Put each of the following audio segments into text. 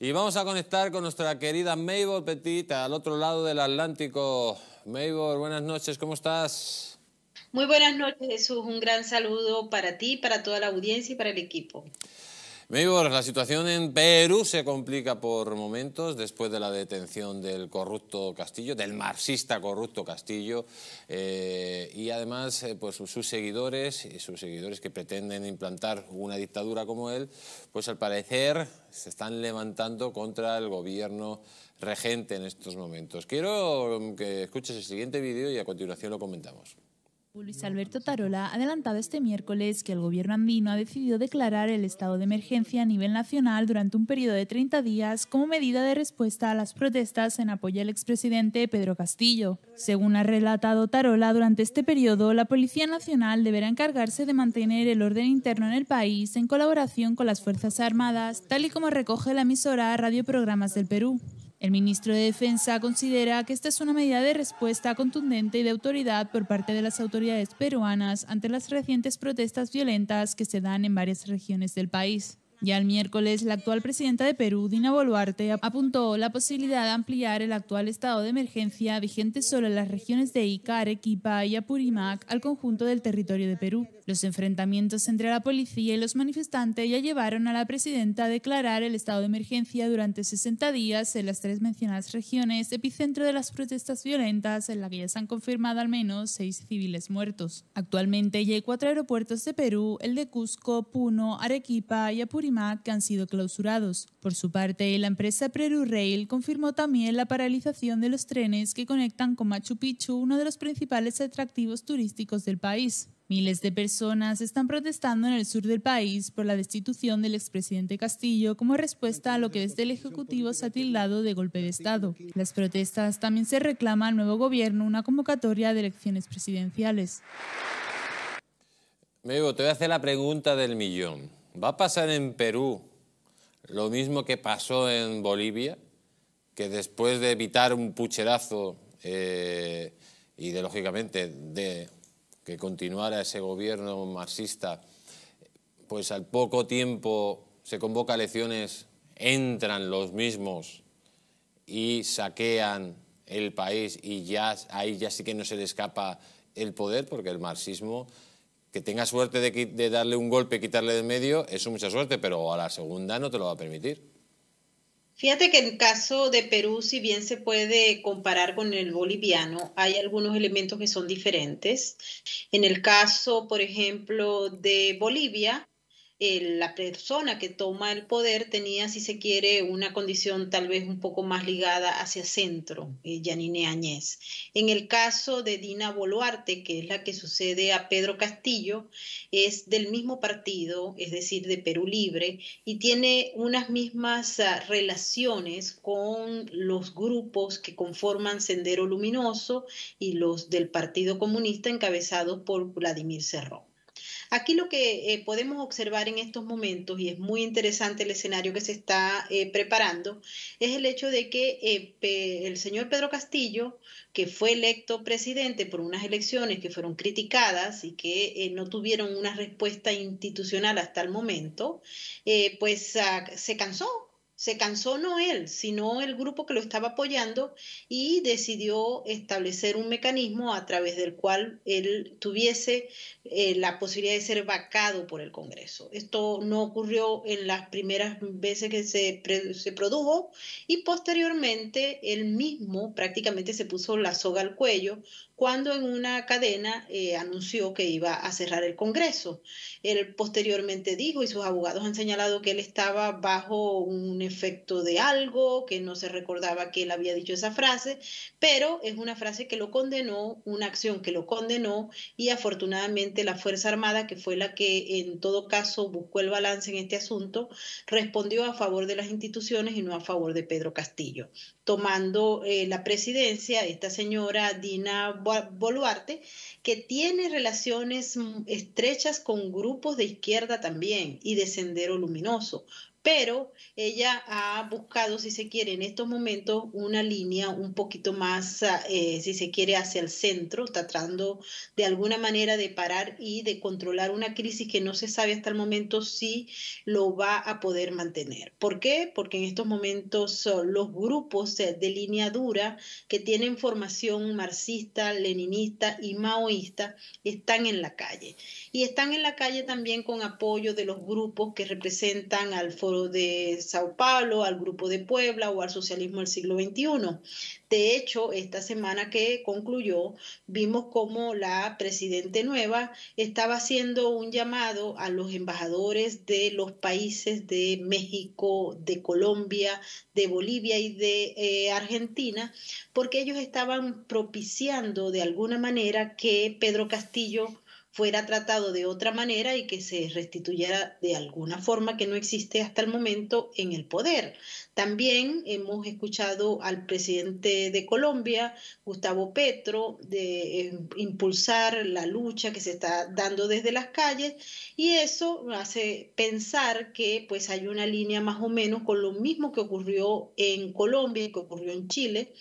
Y vamos a conectar con nuestra querida Maibort Petita, al otro lado del Atlántico. Maibort, buenas noches, ¿cómo estás? Muy buenas noches, Jesús. Un gran saludo para ti, para toda la audiencia y para el equipo. Maibort, la situación en Perú se complica por momentos después de la detención del corrupto Castillo, del marxista corrupto Castillo, y además pues sus seguidores que pretenden implantar una dictadura como él, pues al parecer se están levantando contra el gobierno regente en estos momentos. Quiero que escuches el siguiente vídeo y a continuación lo comentamos. Luis Alberto Tarola ha adelantado este miércoles que el gobierno andino ha decidido declarar el estado de emergencia a nivel nacional durante un periodo de 30 días como medida de respuesta a las protestas en apoyo al expresidente Pedro Castillo. Según ha relatado Tarola, durante este periodo la Policía Nacional deberá encargarse de mantener el orden interno en el país en colaboración con las Fuerzas Armadas, tal y como recoge la emisora Radio Programas del Perú. El ministro de Defensa considera que esta es una medida de respuesta contundente y de autoridad por parte de las autoridades peruanas ante las recientes protestas violentas que se dan en varias regiones del país. Ya el miércoles, la actual presidenta de Perú, Dina Boluarte, apuntó la posibilidad de ampliar el actual estado de emergencia vigente solo en las regiones de Ica, Arequipa y Apurímac al conjunto del territorio de Perú. Los enfrentamientos entre la policía y los manifestantes ya llevaron a la presidenta a declarar el estado de emergencia durante 60 días en las tres mencionadas regiones, epicentro de las protestas violentas en las que ya se han confirmado al menos 6 civiles muertos. Actualmente ya hay 4 aeropuertos de Perú, el de Cusco, Puno, Arequipa y Apurímac, que han sido clausurados. Por su parte, la empresa Perú Rail confirmó también la paralización de los trenes que conectan con Machu Picchu, uno de los principales atractivos turísticos del país. Miles de personas están protestando en el sur del país por la destitución del expresidente Castillo como respuesta a lo que desde el Ejecutivo se ha tildado de golpe de Estado. Las protestas también se reclama al nuevo gobierno una convocatoria de elecciones presidenciales. Maibort, te voy a hacer la pregunta del millón. ¿Va a pasar en Perú lo mismo que pasó en Bolivia? Que después de evitar un pucherazo y de, lógicamente, de que continuara ese gobierno marxista, pues al poco tiempo se convoca elecciones, entran los mismos y saquean el país y ya ahí ya sí que no se le escapa el poder, porque el marxismo... Que tenga suerte de darle un golpe y quitarle de en medio, eso mucha suerte, pero a la segunda no te lo va a permitir. Fíjate que el caso de Perú, si bien se puede comparar con el boliviano, hay algunos elementos que son diferentes. En el caso, por ejemplo, de Bolivia, la persona que toma el poder tenía, si se quiere, una condición tal vez un poco más ligada hacia centro, Yanine Áñez. En el caso de Dina Boluarte, que es la que sucede a Pedro Castillo, es del mismo partido, es decir, de Perú Libre, y tiene unas mismas relaciones con los grupos que conforman Sendero Luminoso y los del Partido Comunista encabezados por Vladimir Cerrón. Aquí lo que podemos observar en estos momentos, y es muy interesante el escenario que se está preparando, es el hecho de que el señor Pedro Castillo, que fue electo presidente por unas elecciones que fueron criticadas y que no tuvieron una respuesta institucional hasta el momento, pues se cansó. Se cansó no él, sino el grupo que lo estaba apoyando, y decidió establecer un mecanismo a través del cual él tuviese la posibilidad de ser vacado por el Congreso. Esto no ocurrió en las primeras veces que se produjo, y posteriormente él mismo prácticamente se puso la soga al cuello cuando en una cadena anunció que iba a cerrar el Congreso. Él posteriormente dijo, y sus abogados han señalado, que él estaba bajo un efecto de algo, que no se recordaba que él había dicho esa frase, pero es una frase que lo condenó, una acción que lo condenó, y afortunadamente la Fuerza Armada, que fue la que en todo caso buscó el balance en este asunto, respondió a favor de las instituciones y no a favor de Pedro Castillo. Tomando la presidencia, esta señora Dina Boluarte, que tiene relaciones estrechas con grupos de izquierda también y de Sendero Luminoso. pero ella ha buscado, si se quiere, en estos momentos una línea un poquito más, si se quiere, hacia el centro, tratando de alguna manera de parar y de controlar una crisis que no se sabe hasta el momento si lo va a poder mantener. ¿Por qué? Porque en estos momentos los grupos de línea dura que tienen formación marxista, leninista y maoísta están en la calle. Y están en la calle también con apoyo de los grupos que representan al Foro de Sao Paulo, al Grupo de Puebla o al socialismo del siglo XXI. De hecho, esta semana que concluyó, vimos cómo la presidente nueva estaba haciendo un llamado a los embajadores de los países de México, de Colombia, de Bolivia y de Argentina, porque ellos estaban propiciando de alguna manera que Pedro Castillo fuera tratado de otra manera y que se restituyera de alguna forma que no existe hasta el momento en el poder. También hemos escuchado al presidente de Colombia, Gustavo Petro, de impulsar la lucha que se está dando desde las calles, y eso hace pensar que pues hay una línea más o menos con lo mismo que ocurrió en Colombia y que ocurrió en Chile,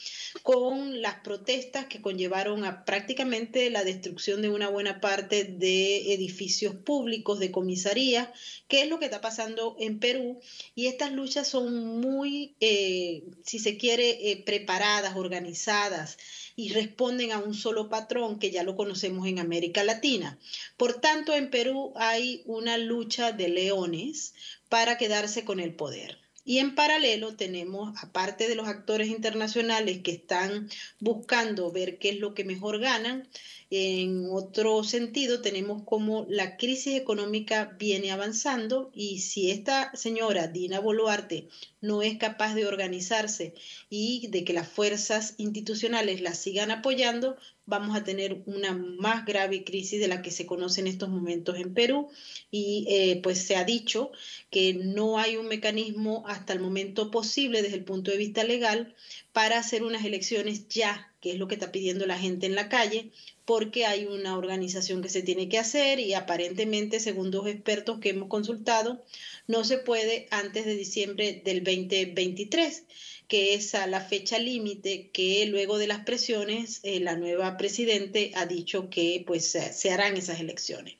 con las protestas que conllevaron a prácticamente la destrucción de una buena parte de edificios públicos, de comisarías, que es lo que está pasando en Perú. Y estas luchas son muy, si se quiere, preparadas, organizadas, y responden a un solo patrón que ya lo conocemos en América Latina. Por tanto, en Perú hay una lucha de leones para quedarse con el poder. Y en paralelo tenemos, aparte de los actores internacionales que están buscando ver qué es lo que mejor ganan, en otro sentido tenemos cómo la crisis económica viene avanzando, y si esta señora Dina Boluarte no es capaz de organizarse y de que las fuerzas institucionales la sigan apoyando, vamos a tener una más grave crisis de la que se conoce en estos momentos en Perú. Y pues se ha dicho que no hay un mecanismo hasta el momento posible desde el punto de vista legal para hacer unas elecciones ya, que es lo que está pidiendo la gente en la calle, porque hay una organización que se tiene que hacer y aparentemente, según dos expertos que hemos consultado, no se puede antes de diciembre del 2023, que es a la fecha límite que luego de las presiones la nueva presidente ha dicho que pues se harán esas elecciones.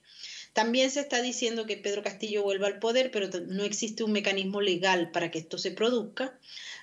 También se está diciendo que Pedro Castillo vuelva al poder, pero no existe un mecanismo legal para que esto se produzca.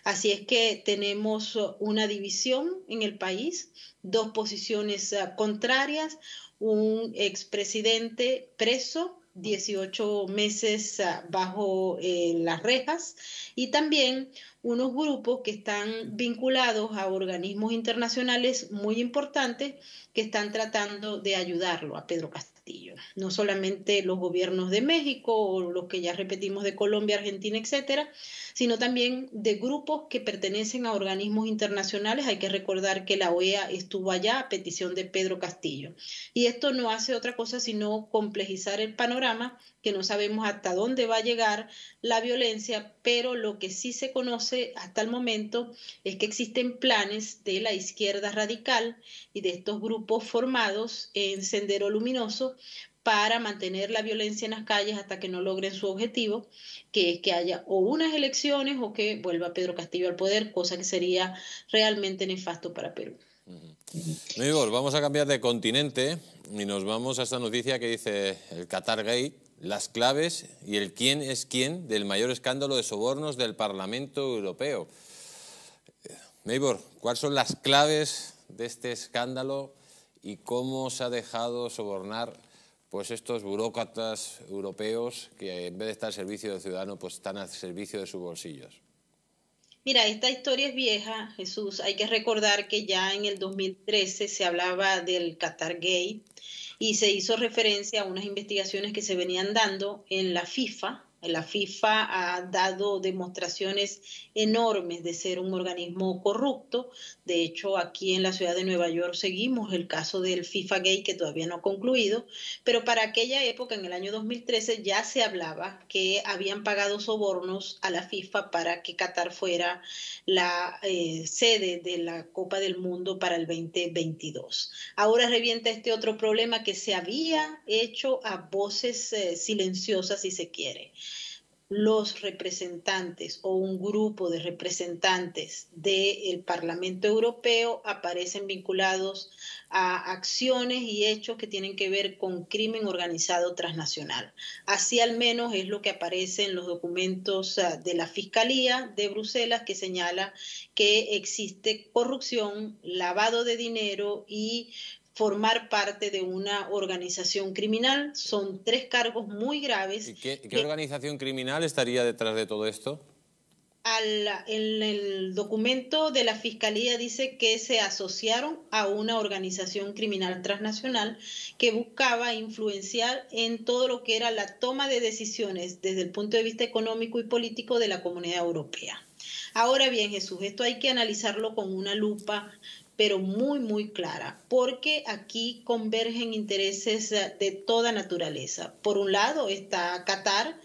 Así es que tenemos una división en el país, dos posiciones contrarias, un expresidente preso, 18 meses bajo las rejas, y también unos grupos que están vinculados a organismos internacionales muy importantes que están tratando de ayudarlo a Pedro Castillo. No solamente los gobiernos de México o los que ya repetimos de Colombia, Argentina, etcétera, sino también de grupos que pertenecen a organismos internacionales. Hay que recordar que la OEA estuvo allá a petición de Pedro Castillo. Y esto no hace otra cosa sino complejizar el panorama, que no sabemos hasta dónde va a llegar la violencia, pero lo que sí se conoce hasta el momento es que existen planes de la izquierda radical y de estos grupos formados en Sendero Luminoso para mantener la violencia en las calles hasta que no logren su objetivo, que es que haya o unas elecciones o que vuelva Pedro Castillo al poder, cosa que sería realmente nefasto para Perú. Maibort, vamos a cambiar de continente y nos vamos a esta noticia que dice el Qatar Gate, las claves y el quién es quién del mayor escándalo de sobornos del Parlamento Europeo. Maibort, ¿cuáles son las claves de este escándalo y cómo se ha dejado sobornar pues estos burócratas europeos que en vez de estar al servicio del ciudadano pues están al servicio de sus bolsillos? Mira, esta historia es vieja, Jesús. Hay que recordar que ya en el 2013 se hablaba del Qatar Gate y se hizo referencia a unas investigaciones que se venían dando en la FIFA. La FIFA ha dado demostraciones enormes de ser un organismo corrupto. De hecho, aquí en la ciudad de Nueva York seguimos el caso del FIFA Gate, que todavía no ha concluido, pero para aquella época, en el año 2013, ya se hablaba que habían pagado sobornos a la FIFA para que Qatar fuera la sede de la Copa del Mundo para el 2022. Ahora revienta este otro problema que se había hecho a voces silenciosas, si se quiere. los representantes o un grupo de representantes del Parlamento Europeo aparecen vinculados a acciones y hechos que tienen que ver con crimen organizado transnacional. Así al menos es lo que aparece en los documentos de la Fiscalía de Bruselas, que señala que existe corrupción, lavado de dinero y formar parte de una organización criminal. Son tres cargos muy graves. ¿Y qué organización criminal estaría detrás de todo esto? El documento de la Fiscalía dice que se asociaron a una organización criminal transnacional que buscaba influenciar en todo lo que era la toma de decisiones desde el punto de vista económico y político de la Comunidad Europea. Ahora bien, Jesús, esto hay que analizarlo con una lupa, pero muy, muy clara, porque aquí convergen intereses de toda naturaleza. Por un lado está Qatar,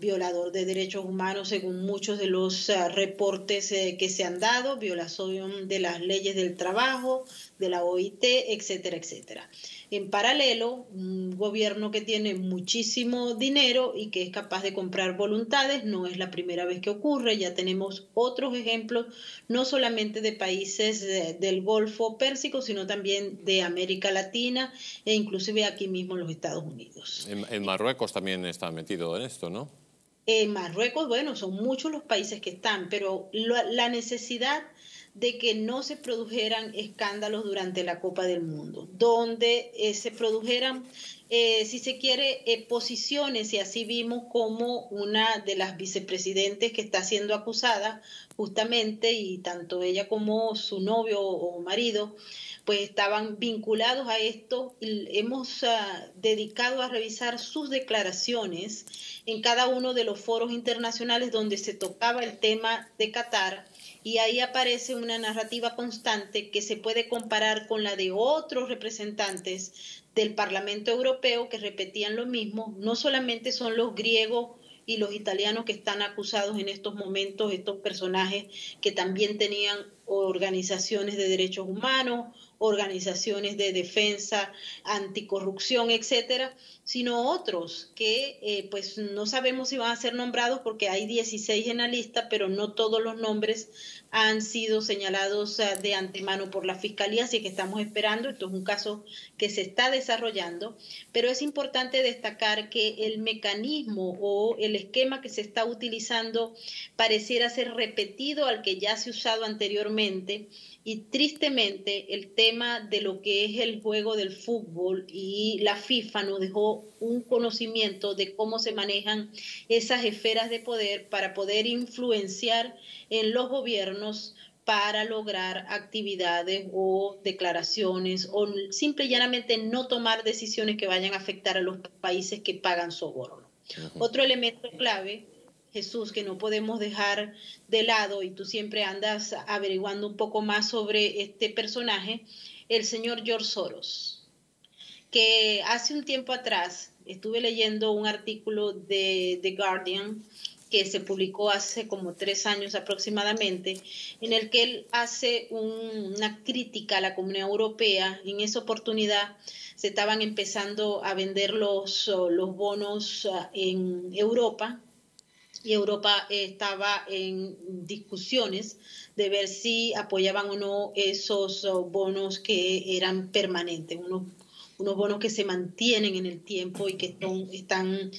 violador de derechos humanos según muchos de los reportes que se han dado, violación de las leyes del trabajo, de la OIT, etcétera, etcétera. En paralelo, un gobierno que tiene muchísimo dinero y que es capaz de comprar voluntades, no es la primera vez que ocurre, ya tenemos otros ejemplos, no solamente de países del Golfo Pérsico, sino también de América Latina e inclusive aquí mismo en los Estados Unidos. En Marruecos también está metido en esto, ¿no? En Marruecos, bueno, son muchos los países que están, pero la necesidad de que no se produjeran escándalos durante la Copa del Mundo, donde se produjeran, si se quiere, posiciones, y así vimos como una de las vicepresidentes que está siendo acusada justamente, y tanto ella como su novio o marido, pues estaban vinculados a esto. Hemos dedicado a revisar sus declaraciones en cada uno de los foros internacionales donde se tocaba el tema de Qatar, y ahí aparece una narrativa constante que se puede comparar con la de otros representantes del Parlamento Europeo que repetían lo mismo. No solamente son los griegos y los italianos que están acusados en estos momentos, estos personajes que también tenían organizaciones de derechos humanos, organizaciones de defensa, anticorrupción, etcétera, sino otros que pues no sabemos si van a ser nombrados, porque hay 16 en la lista, pero no todos los nombres han sido señalados de antemano por la Fiscalía, así que estamos esperando. Esto es un caso que se está desarrollando, pero es importante destacar que el mecanismo o el esquema que se está utilizando pareciera ser repetido al que ya se ha usado anteriormente. Y tristemente el tema de lo que es el juego del fútbol y la FIFA nos dejó un conocimiento de cómo se manejan esas esferas de poder para poder influenciar en los gobiernos para lograr actividades o declaraciones o simple y llanamente no tomar decisiones que vayan a afectar a los países que pagan soborno. Otro elemento clave, Jesús, que no podemos dejar de lado, y tú siempre andas averiguando un poco más sobre este personaje, el señor George Soros, que hace un tiempo atrás estuve leyendo un artículo de The Guardian que se publicó hace como 3 años aproximadamente, en el que él hace una crítica a la Comunidad Europea. En esa oportunidad se estaban empezando a vender los bonos en Europa, y Europa estaba en discusiones de ver si apoyaban o no esos bonos que eran permanentes, unos bonos que se mantienen en el tiempo y que están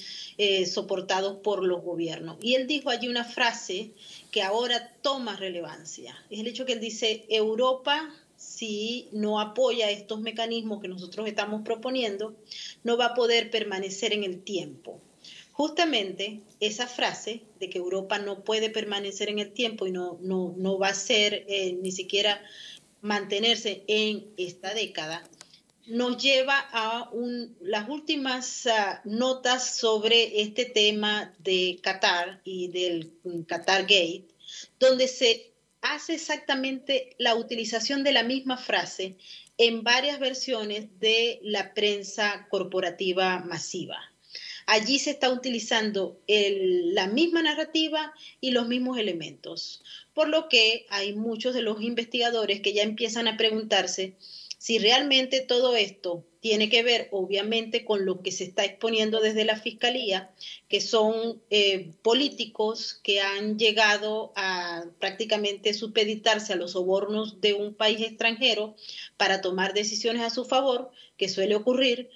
soportados por los gobiernos. Y él dijo allí una frase que ahora toma relevancia. Es el hecho que él dice: Europa, si no apoya estos mecanismos que nosotros estamos proponiendo, no va a poder permanecer en el tiempo. Justamente esa frase de que Europa no puede permanecer en el tiempo y no va a ser ni siquiera mantenerse en esta década, nos lleva a las últimas notas sobre este tema de Qatar y del Qatar Gate, donde se hace exactamente la utilización de la misma frase en varias versiones de la prensa corporativa masiva. Allí se está utilizando la misma narrativa y los mismos elementos, por lo que hay muchos de los investigadores que ya empiezan a preguntarse Si realmente todo esto tiene que ver, obviamente, con lo que se está exponiendo desde la Fiscalía, que son políticos que han llegado a prácticamente supeditarse a los sobornos de un país extranjero para tomar decisiones a su favor, que suele ocurrir,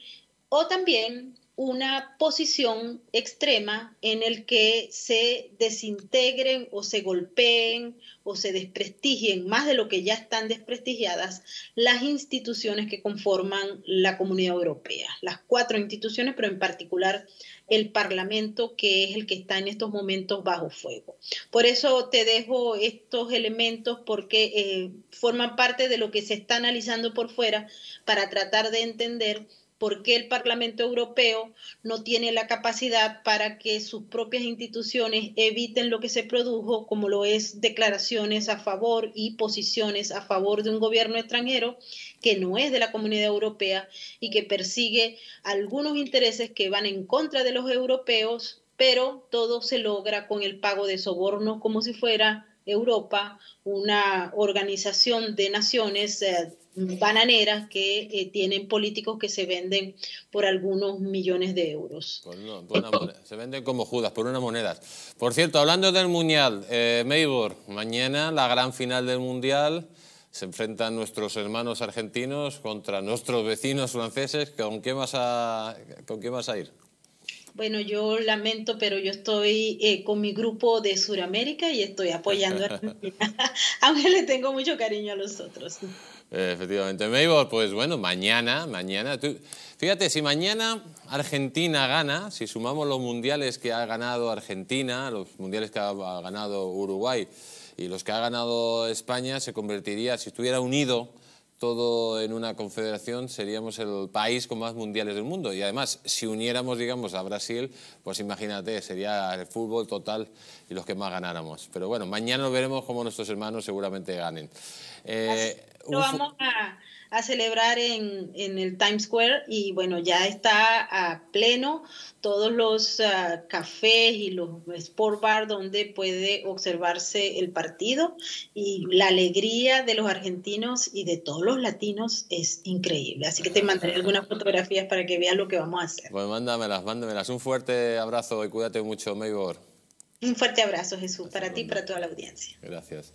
o también una posición extrema en el que se desintegren o se golpeen o se desprestigien más de lo que ya están desprestigiadas las instituciones que conforman la Comunidad Europea, las 4 instituciones, pero en particular el Parlamento, que es el que está en estos momentos bajo fuego. Por eso te dejo estos elementos, porque forman parte de lo que se está analizando por fuera para tratar de entender por qué el Parlamento Europeo no tiene la capacidad para que sus propias instituciones eviten lo que se produjo, como lo es declaraciones a favor y posiciones a favor de un gobierno extranjero que no es de la Comunidad Europea y que persigue algunos intereses que van en contra de los europeos, pero todo se logra con el pago de sobornos como si fuera Europa, una organización de naciones bananeras que tienen políticos que se venden por algunos millones de euros. Pues no, por una, se venden como Judas, por una moneda. Por cierto, hablando del Mundial, Maibort, mañana la gran final del Mundial, se enfrentan nuestros hermanos argentinos contra nuestros vecinos franceses. ¿Con qué vas a ir? Bueno, yo lamento, pero yo estoy con mi grupo de Sudamérica y estoy apoyando a Argentina, aunque le tengo mucho cariño a los otros. Efectivamente, Maibort, pues bueno, mañana, fíjate, si mañana Argentina gana, si sumamos los mundiales que ha ganado Argentina, los mundiales que ha ganado Uruguay y los que ha ganado España, se convertiría, si estuviera unido todo en una confederación, seríamos el país con más mundiales del mundo. Y además, si uniéramos, digamos, a Brasil, pues imagínate, sería el fútbol total y los que más ganáramos. Pero bueno, mañana veremos cómo nuestros hermanos seguramente ganen. Lo vamos a celebrar en el Times Square, y bueno, ya está a pleno todos los cafés y los sport bar donde puede observarse el partido, y la alegría de los argentinos y de todos los latinos es increíble. Así que te mandaré algunas fotografías para que veas lo que vamos a hacer. Pues mándamelas. Un fuerte abrazo y cuídate mucho, Maibort. Un fuerte abrazo, Jesús, para ti y para toda la audiencia. Gracias.